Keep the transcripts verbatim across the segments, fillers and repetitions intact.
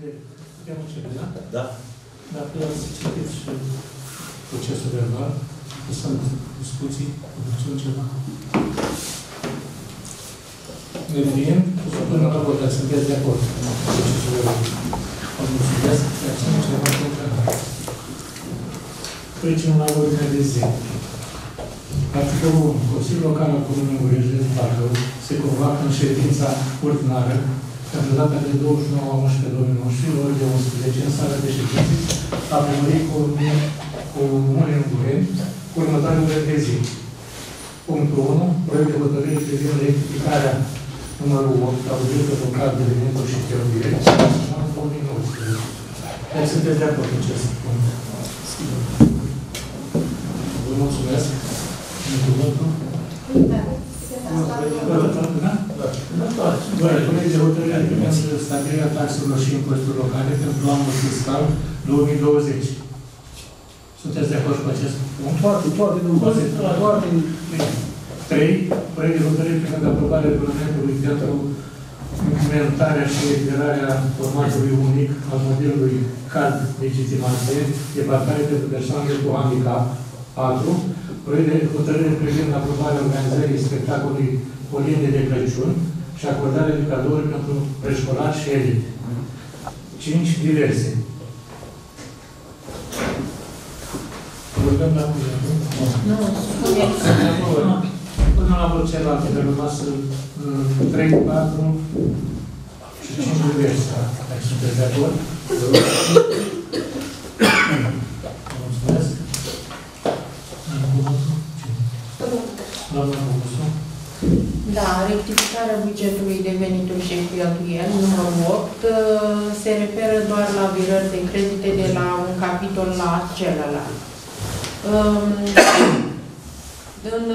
sobie oświadczenia. Da. Natomiast pierwszy proces obręba to są dyskusji dotyczące Mówiłem, że to na to tak sobie jest jako odnośnie jest, jak się trzeba kontrolować. Przejdźmy na ordynę wizy. Articolul unu. Consiliul Local al Comunei Mureș Bacău se convoacă în ședința ordinară pentru data de douăzeci și nouă unu două mii nouăsprezece, ori de unsprezece, în sala de ședințe a Primăriei Comunei Mureș, cu următoarele rezii. Punctul unu. Proiect de hotărâre privind rectificarea numărul opt, al bugetului local de venituri și cheltuieli, două mii nouăsprezece. Dar sunteți de acord cu ce se spune? Vă mulțumesc. Proiect de hotărâre a privind stabilirea taxelor și impozitelor locale pentru anul fiscal două mii douăzeci. Sunteți de acord cu acest punct? Toate, toate, toate, toate. trei. Proiect de hotărâre privind aprobarea regulamentului pentru implementarea și eliberarea formatului unic al modelului card legitimate de parcare pentru persoane cu handicap. patru. Proiect de hotărâre privind aprobarea organizării spectacolului Colinde de Crăciun și acordarea de cadouri pentru preșcolar și elite. cinci. Diverse. Vorbim la cuvântul? Nu. Până la vot celelalte, pe rămasă trei, patru și cinci diverse. Dacă sunteți de acord? Mulțumesc. Doamna Comusu. Da, rectificarea bugetului de venituri și cheltuieli, numărul opt, se referă doar la virări de credite de la un capitol la celălalt. În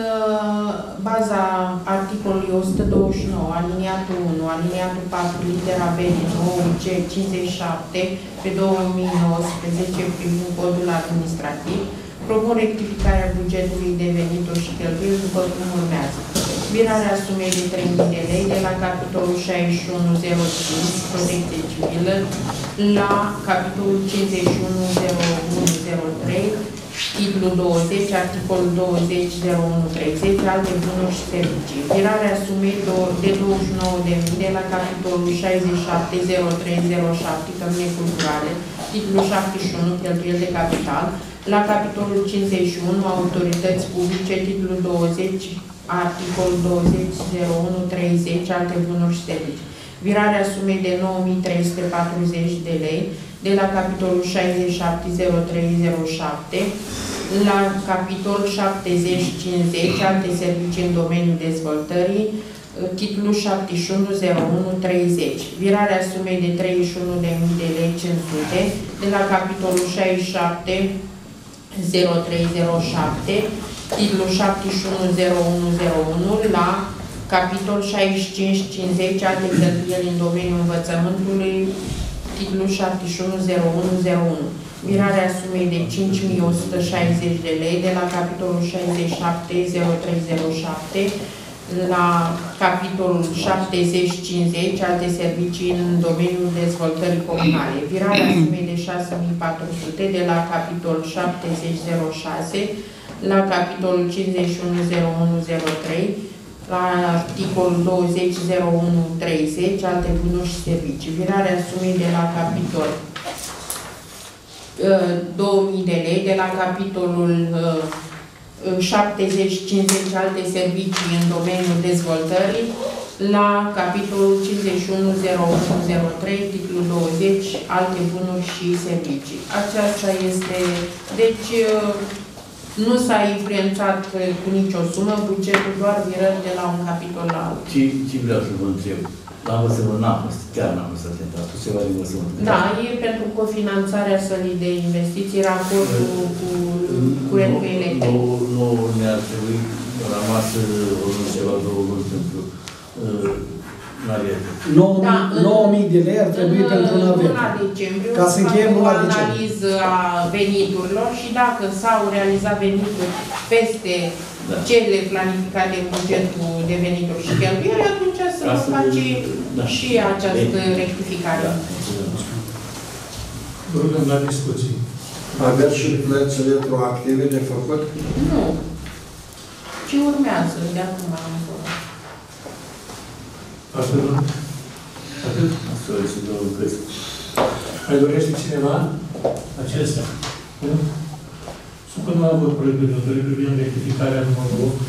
baza articolului o sută douăzeci și nouă, aliniatul unu, aliniatul patru, litera B din O U C cincizeci și șapte pe două mii nouăsprezece privind codul administrativ, propun rectificarea bugetului de venituri și cheltuieli după cum urmează. Birarea sumei de trei mii de lei de la capitolul șaizeci și unu zero cinci, protecție civilă, la capitolul cincizeci și unu zero unu zero trei, titlu douăzeci, articolul douăzeci zero unu treizeci, alte bunuri și servicii. Virarea sumei de douăzeci și nouă de mii de la capitolul șaizeci și șapte zero trei zero șapte, cămine culturale, titlu șaptezeci și unu, cheltuieli de capital, la capitolul cincizeci și unu, autorități publice, titlu douăzeci, articolul douăzeci zero unu treizeci, alte bunuri și servicii. Virarea sumei de nouă mii trei sute patruzeci de lei de la capitolul șaizeci și șapte zero trei zero șapte la capitolul șaptezeci cincizeci, alte servicii în domeniul dezvoltării, titlul șaptezeci și unu zero unu treizeci. Virarea sumei de treizeci și unu de mii de lei cinci sute de la capitolul șaizeci și șapte zero trei zero șapte, titlul șaptezeci și unu zero unu zero unu la capitol șaizeci și cinci cincizeci, alte cheltuieli în domeniul învățământului, titlul șaptezeci și unu zero unu zero unu. Mirarea sumei de cinci mii o sută șaizeci de lei de la capitolul șaizeci și șapte zero trei zero șapte la capitolul șaptezeci cincizeci, alte servicii în domeniul dezvoltării comunale. Virarea sumei de șase mii patru sute de la capitol șaptezeci zero șase la capitolul cincizeci și unu zero unu zero trei, la articolul douăzeci zero unu treizeci, alte bunuri și servicii. Virarea sumei de la capitol două mii de lei, de la capitolul șaptezeci cincizeci, alte servicii în domeniul dezvoltării, la capitolul cincizeci și unu zero unu zero trei, titlul douăzeci, alte bunuri și servicii. Aceasta este, deci, nu s-a influențat cu nicio sumă, bugetul doar virări de la un capitol la altul. Ce, ce vreau să vă întreb? La măsămă n-am fost, chiar n-am fost atent, atunci ceva din măsămă. Da, e pentru cofinanțarea sălii de investiții, raportul cu curentul electric. Nu ne-ar trebui rămas o ceva două luni pentru navetă. nouă mii de lei ar trebui pentru navetă. Ca să încheiem luna decembrie. O analiză a veniturilor și dacă s-au realizat venituri peste cele planificate în bugetul de venituri și cheltuieli, atunci să vă face și această rectificare. rugăm la discuții. Aveți și plăți retroactive de făcut? Nu. Ce urmează de acum încolo? Atât? Atât? Astfel și două găsi. Mai dorește cineva? Acesta. Nu? Sunt că nu am avut proiectul de privind rectificarea numărul opt.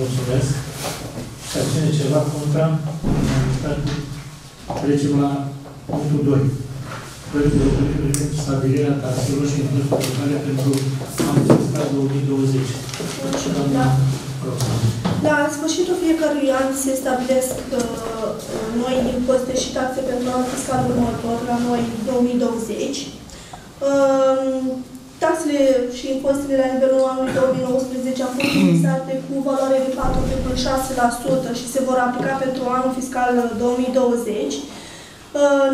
Mulțumesc. Și abține ceva contra. Trecem la punctul doi. Proiectul de locuri privind stabilirea taxelor și impozitarea pentru anul fiscal două mii douăzeci. Da, în sfârșitul fiecărui an se stabilesc uh, noi impozite și taxe pentru anul fiscal următor, la noi două mii douăzeci. Uh, Taxele și impozitele la nivelul anului două mii nouăsprezece au fost fixate cu valoare de patru virgulă șase la sută și se vor aplica pentru anul fiscal două mii douăzeci.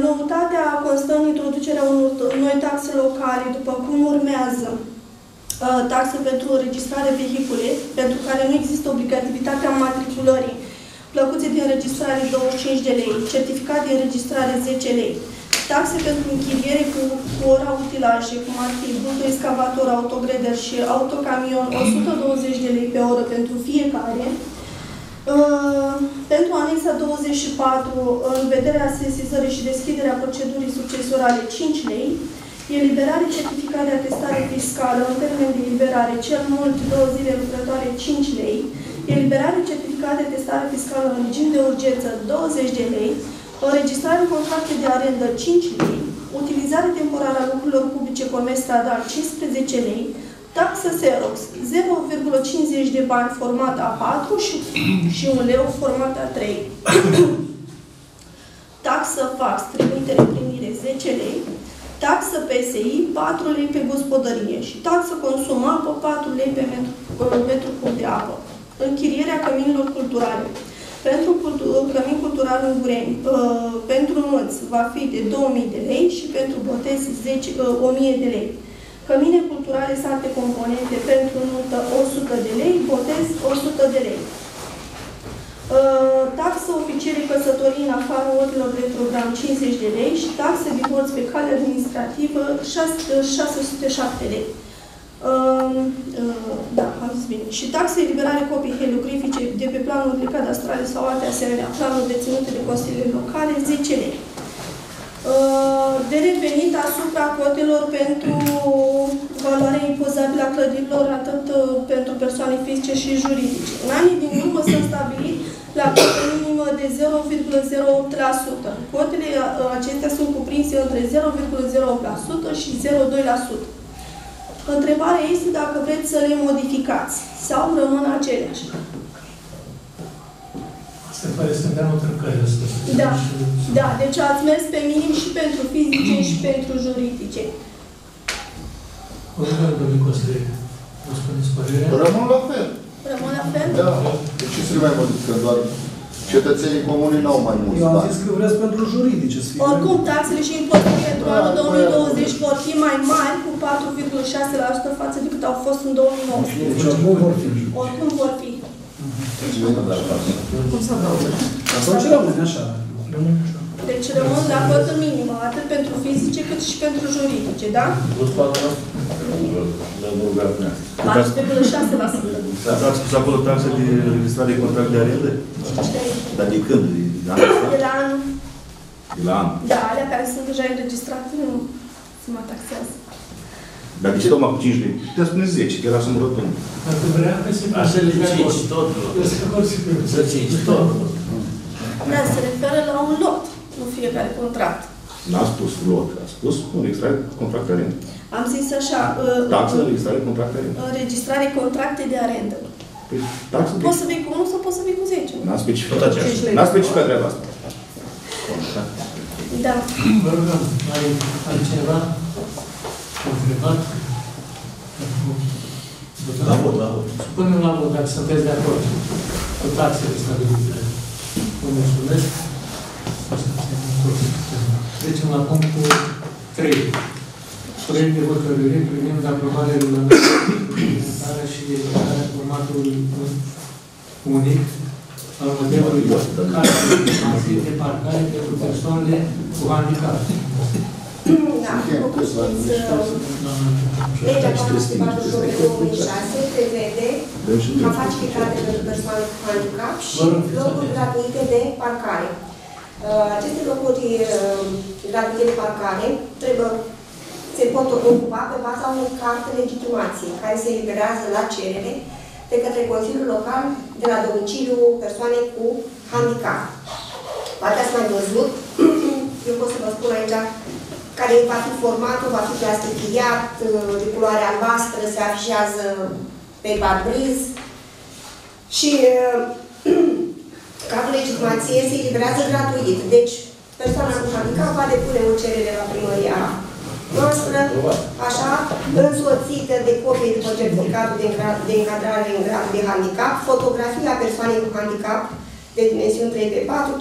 Noutatea constă în introducerea unor noi taxe locale, după cum urmează taxe pentru înregistrare vehicule, pentru care nu există obligativitatea matriculării, plăcuțe de înregistrare douăzeci și cinci de lei, certificat de înregistrare zece lei. Taxe pentru închiriere cu, cu ora utilaje, cum ar fi bultoexcavator, autogreder și autocamion, o sută douăzeci de lei pe oră pentru fiecare. Uh, pentru anexa douăzeci și patru, în vederea sesizării și deschiderea procedurii succesorale, cinci lei. Eliberare certificat de atestare fiscală, în termen de eliberare, cel mult două zile lucrătoare, cinci lei. Eliberare certificat de atestare fiscală în regim de urgență, douăzeci de lei. O registrare în contracte de arendă, cinci lei, utilizare temporară a lucrurilor publice, comerț stradal, cincisprezece lei, taxă Xerox, zero virgulă cincizeci de bani format A patru și, și un leu format A trei, taxă fax, trimitere primire, zece lei, taxă P S I, patru lei pe gospodărie și taxă consum apă, patru lei pe metru, metru cub de apă, închirierea căminilor culturale. Pentru cămin cultural în Gureni, pentru nunți va fi de două mii de lei și pentru botez o mie de lei. Cămine culturale sate componente pentru nuntă o sută de lei, botez o sută de lei. Taxă oficiere căsătorii în afară orilor de program cincizeci de lei și taxe divorț pe cale administrativă șase sute șapte lei. Uh, uh, da, am zis bine. Și taxe eliberare copii heliografice de pe planurile cadastrale sau alte asemenea planuri deținute de consiliile locale, zece lei. Uh, de revenit asupra cotelor pentru valoarea impozabilă a clădirilor, atât uh, pentru persoane fizice și juridice. În anii din urmă sunt stabilit la cotă minimă de zero virgulă zero opt la sută. Cotele uh, acestea sunt cuprinse între zero virgulă zero opt la sută și zero virgulă doi la sută. Întrebarea este dacă vreți să le modificați sau rămân aceleași. Se pare să dea o trăcări asta. Da, da, deci ați mers pe minim și pentru fizice și pentru juridice. Urmă, domnul Costel, vă spuneți părerea? Rămân la fel. Rămân la fel? Da. De ce să mai modificăm? Doar cetățenii comuni n-au mai mult. Eu am zis că vreți pentru juridice. Oricum, taxele și impozitele pentru anul două mii douăzeci vor fi mai mari cu patru virgulă șase la sută față de cât au fost în două mii nouăsprezece. Oricum vor fi. Cum s-a dat? Atunci rămâne așa. Deci rămân la cotă minimă, atât pentru fizice cât și pentru juridice, da? patru virgulă șase la sută. Ați spus acolo taxe de registrare de contract de arendă? Dar de când? De la anul. De la anul? Da, alea care sunt deja înregistrate nu se mai taxează. Dar de ce tocmai cu cinci lei? Putea spune zece, că era să mă rotund. Dacă vrea, așa le cinci, totul. Să cinci, totul. Da, se referă la un lot, nu fiecare contract. N-a spus lot, a spus înregistrare de contract de arendă. Am zis așa... Taxă, înregistrare de contract de arendă. Înregistrare contracte de arendă. Poți să vii cu unu sau poți să vii cu zece. N-a specificat aceasta. N-a specificat treaba asta. Da. Vă rugăm, ai cineva? Întrebat? La vot, la vot. Spunem la vot, dacă sunteți de acord cu taxele stabilite. Vă mulțumesc. Trecem la punctul trei. Proiect de hotărâre privind aprobarea reglementare și eliberarea formatului unic al modelului cardului de parcare pentru persoanele cu handicap. legea patru sute patruzeci și opt două mii șase prevede capacitate pentru persoane cu handicap și locuri gratuite de parcare. Aceste locuri gratuite de parcare trebuie se pot ocupa pe baza unei carte de legitimație care se eliberează la cerere de către Consiliul Local de la domiciliul persoanei cu handicap. Poate ați mai văzut, eu pot să vă spun aici care va fi formatul, va fi plastifiat, de culoare albastră, se afișează pe parbriz și cartea legitimație se eliberează gratuit. Deci, persoana cu handicap va depune o cerere la primăria noastră, așa, însoțită de copii după certificatul de încadrare în grad de handicap, fotografia persoanei cu handicap de dimensiuni trei pe patru,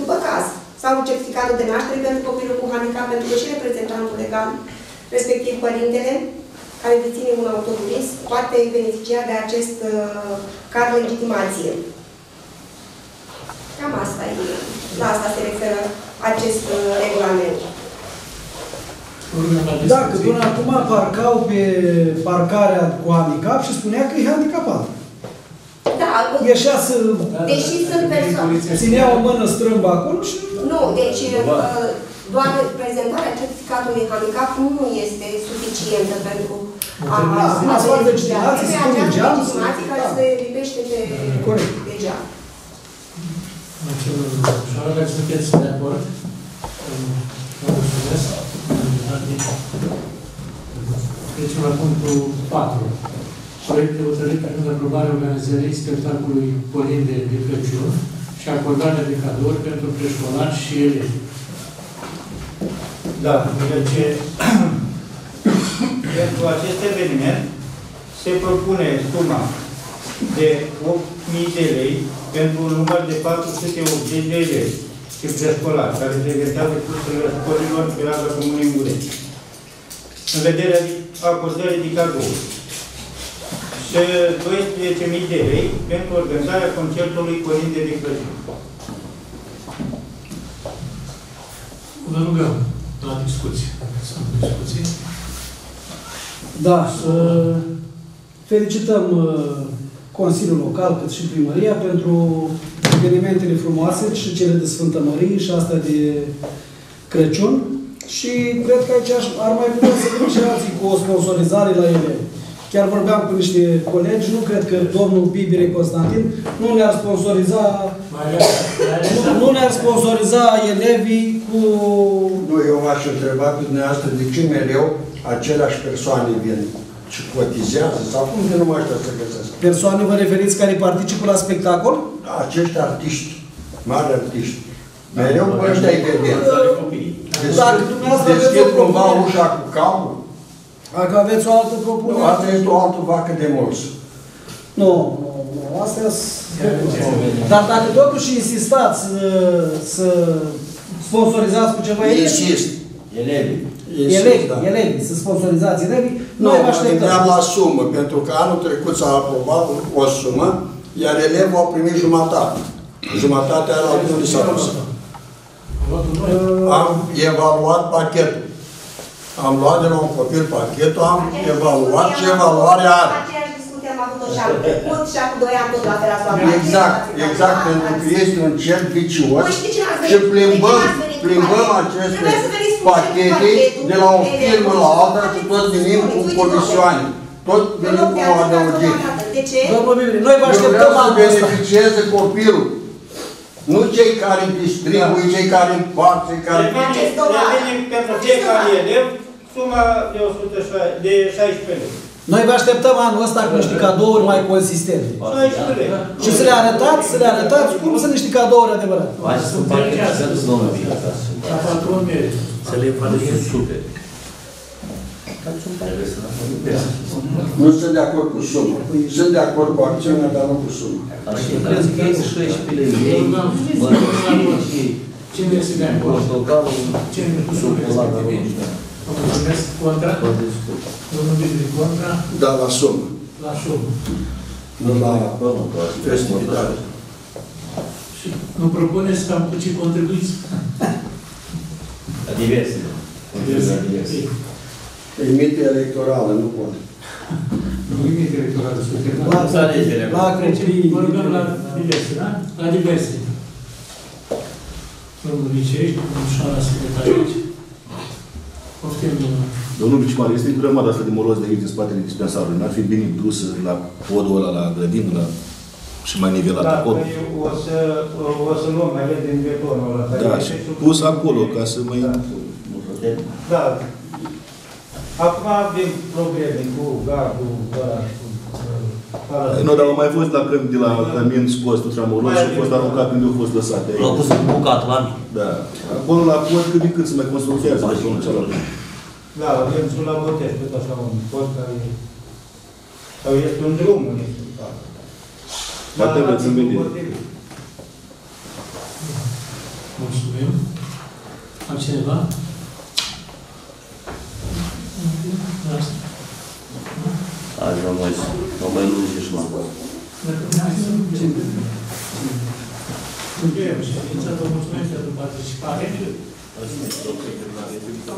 după caz, sau certificatul de naștere pentru copilul cu handicap, pentru că și reprezentantul legal, respectiv părintele, care deține un autoturism, poate beneficia de acest card de legitimație. Cam asta e. La asta se referă acest regulament. Dacă până acum parcau pe parcarea cu handicap și spunea că e handicapat. Da, ieșea să... Deși sunt persoane... Ținea o mână strâmbă acolo și... Nu, deci doar prezentarea certificatului handicap nu este suficientă pentru a... A fost legitimație, se spune geam. Care se lipește de geam. Și oare dacă sunteți de acord? Vă mulțumesc. Deci, la punctul patru. Proiect de hotărâre pentru aprobarea organizării spectacolului Colinde de Crăciun și acordarea de cadouri pentru preșcolari și elevi. Da, deci pentru acest eveniment se propune suma de opt mii de lei pentru un număr de patru sute optzeci de elevi și preșcolari care pregătează cursurile școlilor pe raza Comunei Mureș. În vederea acordării de cadouri. douăsprezece mii de lei pentru organizarea concertului Colinde de Crăciun. Vă rugăm la discuții. Sunt discuții. Da, uh, felicităm uh, Consiliul Local, cât și Primăria, pentru evenimentele frumoase și cele de Sfântă Mărie și astea de Crăciun. Și cred că aici ar mai putea să vină și alții cu o sponsorizare la ele. Chiar vorbeam cu niște colegi, nu cred că domnul Bibire Constantin nu ne-ar sponsoriza nu, nu ne-ar sponsoriza elevii cu... Nu, eu m-aș întreba pe dumneavoastră de ce mereu aceleași persoane vin și cotizează sau cum de numai ăștia să găsesc. Persoane vă referiți care participă la spectacol? Acești artiști, mari artiști. Mereu cu ăștia îi vedem. Dacă dumneavoastră aveți o propunere... ușa cu capul, dacă aveți o altă propunere... Nu, asta este o altă vacă de mulți. Nu, nu, nu, astea sunt... Dar dacă totuși insistați să sponsorizați cu ceva elevi... Insist. Elevi. Elevi, elevi, să sponsorizați elevii, noi vă așteptăm. Nu, gândeam la sumă, pentru că anul trecut s-a aprobat o sumă, iar elevii au primit jumătate. Jumătatea era unde s-a dus. Am evaluat pachetul. Am luat de la un copil pachetul, am evaluat ce evaluare are. Aceeași discuție am avut-o și anul trecut și acum doi ani tot la fel ați luat. Exact, exact, pentru că este un cerc vicios și plimbăm aceste pachete de la o firmă la alta și tot venim cu comisioane. Tot venim cu o adăugire. Eu vreau să beneficieze copilul. Nu cei care distribuie, cei care împart, cei care... Revenim pentru fiecare elev suma de șaisprezece lei. Noi vă așteptăm anul ăsta cu niște cadouri mai consistente. șaisprezece lei. Și să le arătați, să le arătați cum sunt niște cadouri adevărate. Așa sunt pachete, să duc domnul bine. Să le faceți super. Nu sunt de acord cu sumă. Sunt de acord cu acțiunea, dar nu cu sumă. Crezi că ei șaisprezece lei, mă rog, cine este de acord? Cine este cu sumă? Vă mulțumesc. Contra? Domnul Biblie, contra? Da, la sumă. La sumă. Nu la festivitate. Și nu propuneți cam cu ce contribuiți? La diverse. Limite electorală, nu poate. Nu limite electorală, suntem la alegere. La alegere. Mă rugăm la diverse, da? La diverse. Domnul Vicești, domnișoara secretară aici. Poftim, domnul. Domnul Vicepar, este grămadă asta de moloz de aici, în spatele dispensarului. N-ar fi bine dusă la podul ăla, la grădină, la... și mai nivelat da, acolo. O să, o să luăm mai repede din betonul ăla. Da, și pus acolo, ca să mai... Da. Da. Acum avem probleme cu gardul, cu ăla, cu... Nu, dar au mai fost la când de la cămin scos cu tramorul și au fost aruncat când au fost lăsate. L-au pus în bucat, la mine. Da. Acolo la pod, cât de cât se mai constructează betonul cealaltă. Da, avem și la Botez, tot așa un pod care... Sau este un drum, nu este un cap. Poate vreți în vedere. Mulțumim. Am cineva? Azi vă mai lungi și mai bun. Mulțumim. Vă mulțumim pentru participare. Mulțumim.